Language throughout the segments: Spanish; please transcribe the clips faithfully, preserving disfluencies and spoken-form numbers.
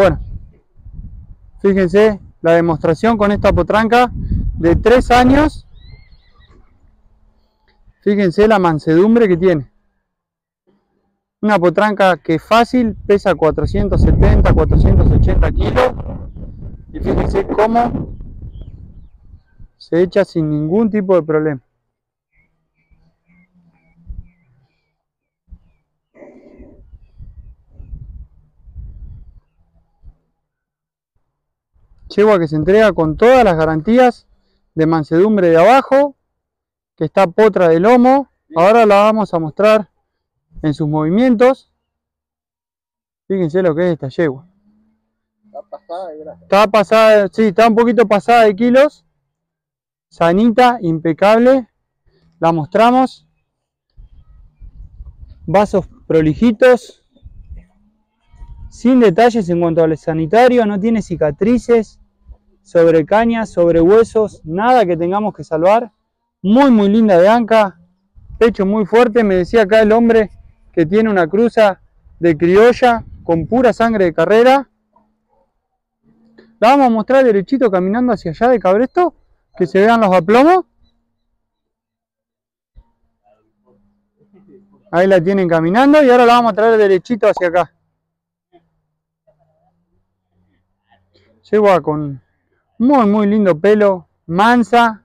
Bueno, fíjense la demostración con esta potranca de tres años. Fíjense la mansedumbre que tiene. Una potranca que fácil pesa cuatrocientos setenta, cuatrocientos ochenta kilos. Y fíjense cómo se echa sin ningún tipo de problema. Yegua que se entrega con todas las garantías de mansedumbre de abajo, que está potra de lomo. Ahora la vamos a mostrar en sus movimientos. Fíjense lo que es esta yegua. Está pasada de grasa. Está pasada, sí, está un poquito pasada de kilos. Sanita, impecable. La mostramos. Vasos prolijitos. Sin detalles en cuanto al sanitario. No tiene cicatrices sobre cañas, sobre huesos. Nada que tengamos que salvar. Muy, muy linda de anca. Pecho muy fuerte. Me decía acá el hombre que tiene una cruza de criolla con pura sangre de carrera. La vamos a mostrar derechito caminando hacia allá de Cabresto, que se vean los aplomos. Ahí la tienen caminando y ahora la vamos a traer derechito hacia acá. Yegua con muy muy lindo pelo, mansa,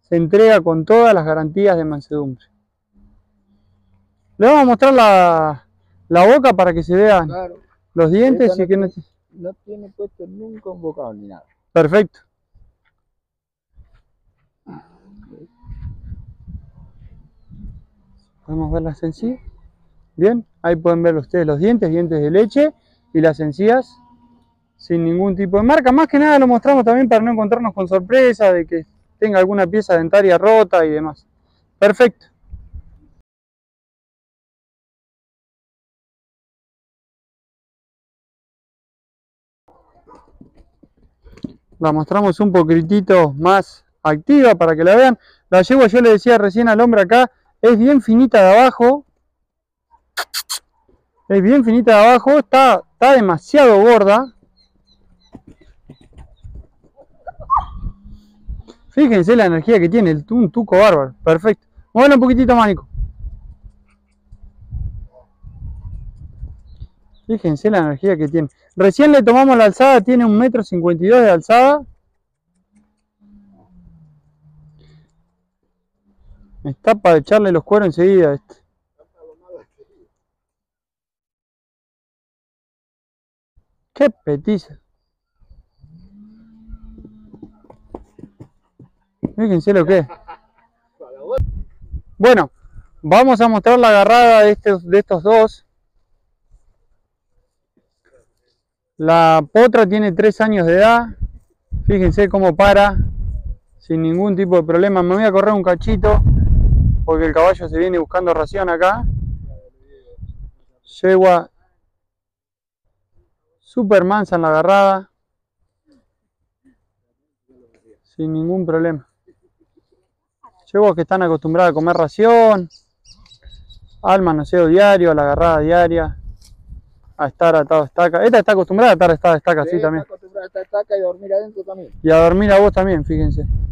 se entrega con todas las garantías de mansedumbre. Le vamos a mostrar la, la boca para que se vean, claro, los dientes. No, y que no, no tiene puesto nunca un bocado ni nada. Perfecto. Podemos ver las encías. Bien, ahí pueden ver ustedes los dientes, dientes de leche y las encías sin ningún tipo de marca. Más que nada lo mostramos también para no encontrarnos con sorpresa de que tenga alguna pieza dentaria rota y demás. Perfecto. La mostramos un poquitito más activa para que la vean. La yegua, yo le decía recién al hombre acá, es bien finita de abajo. Es bien finita de abajo. Está, está demasiado gorda. Fíjense la energía que tiene. El un tuco bárbaro. Perfecto. Muévela un poquitito más, Nico. Fíjense la energía que tiene. Recién le tomamos la alzada, tiene un metro cincuenta y dos de alzada. Está para echarle los cueros enseguida a este. ¡Qué petiza! Fíjense lo que es. Bueno, vamos a mostrar la agarrada de estos, de estos dos. La potra tiene tres años de edad. Fíjense cómo para sin ningún tipo de problema. Me voy a correr un cachito porque el caballo se viene buscando ración acá. Yegua super mansa en la agarrada, sin ningún problema. Yeguas que están acostumbradas a comer ración, al manoseo diario, a la agarrada diaria, a estar atado a estaca. Esta está acostumbrada a estar atada a estaca, sí, sí también. Está acostumbrada a estar a estaca y a dormir adentro también. Y a dormir a vos también, fíjense.